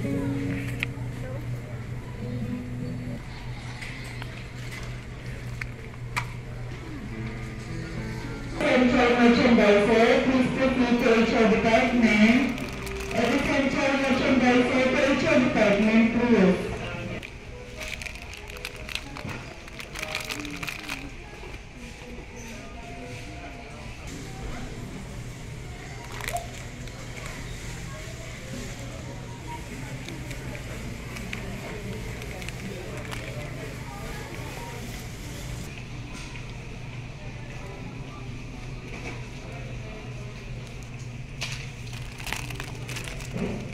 Merchandise, please proceed to HR department. Essential merchandise to HR department, please. Thank you.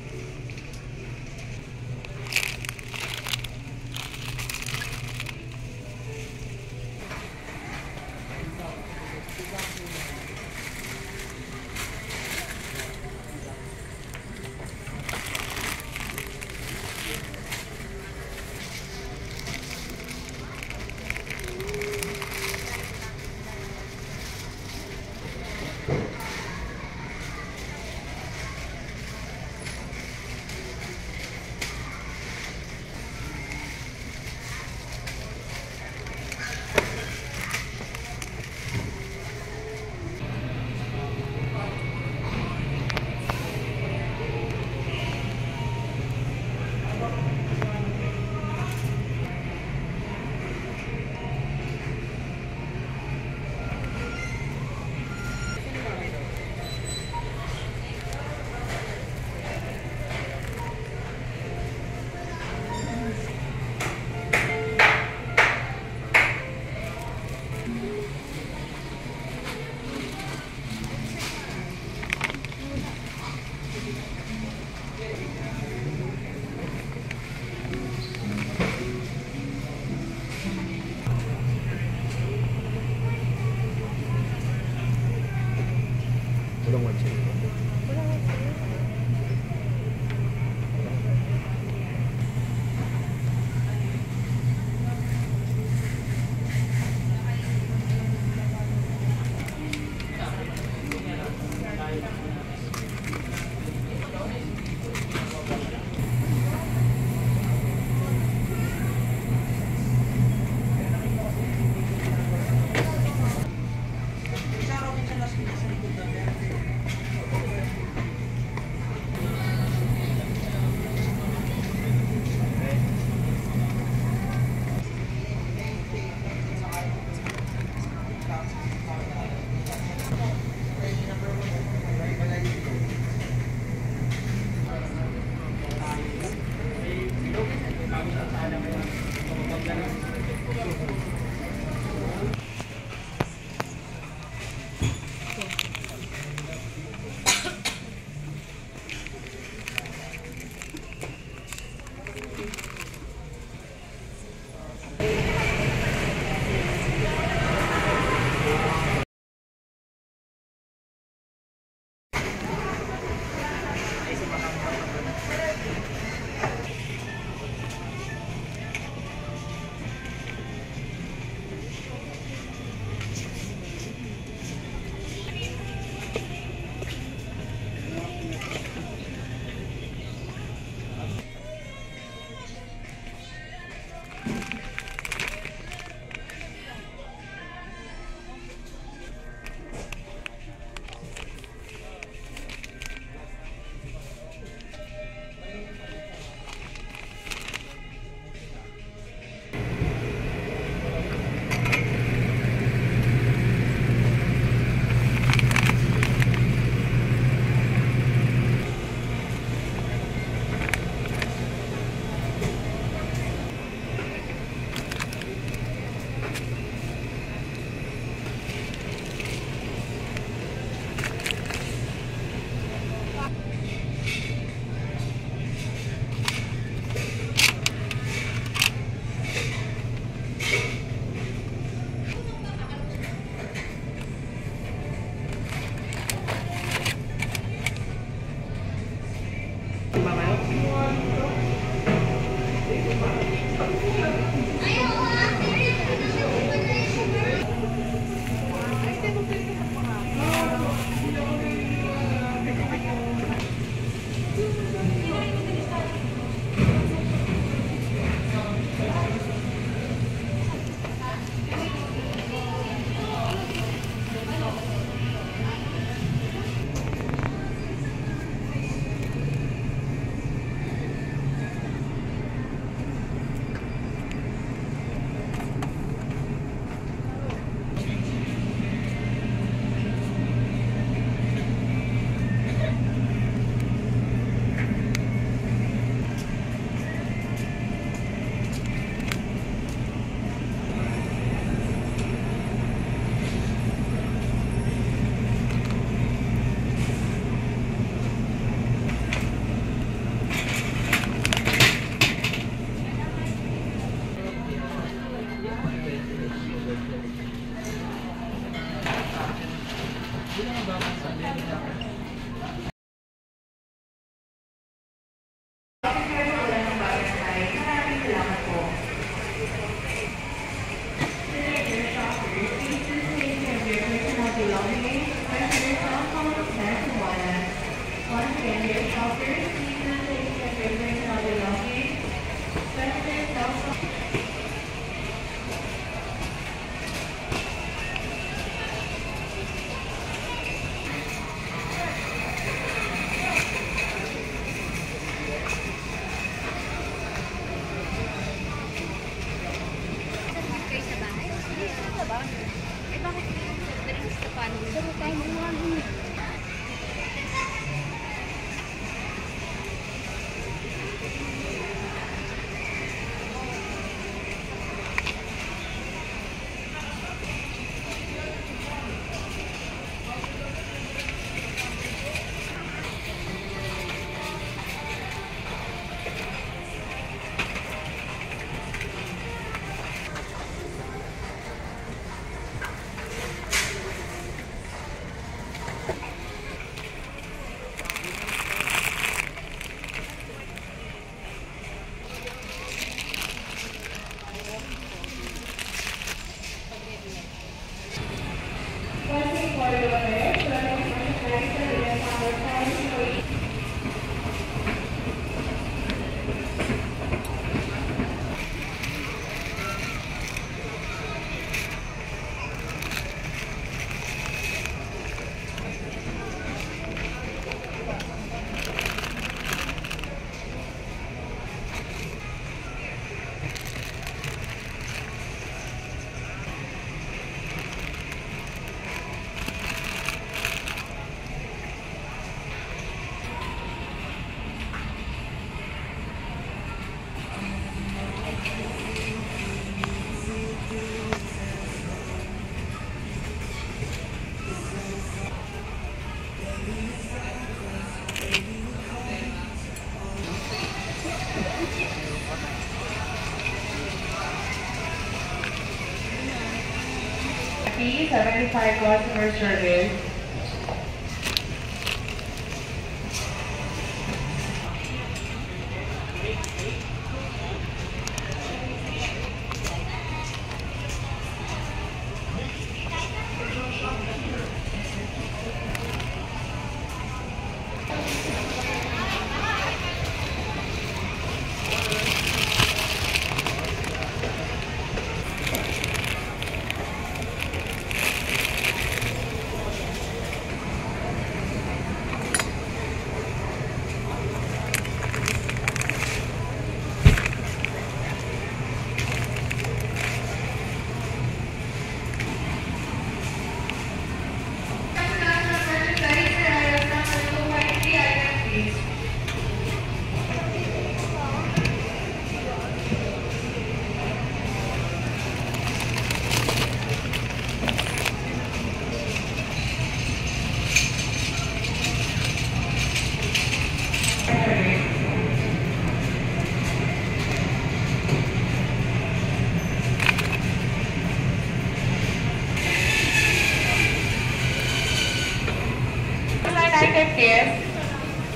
please identify customer service.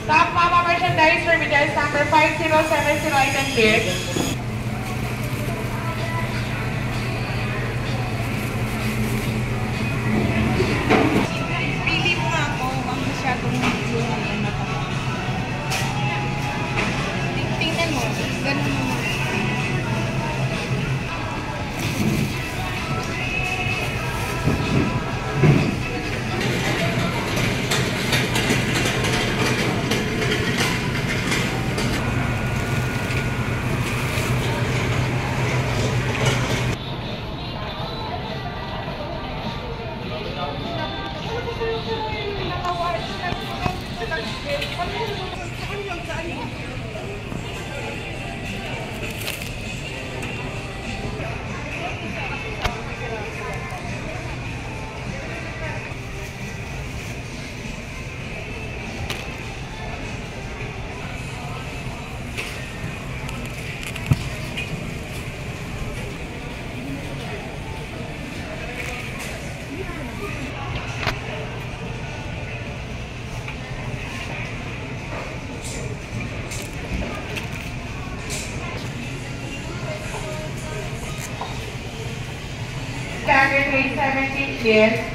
Top Mama merchandise for merchandise number 5070 item kit. Target 370 kit.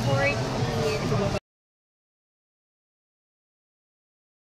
forage.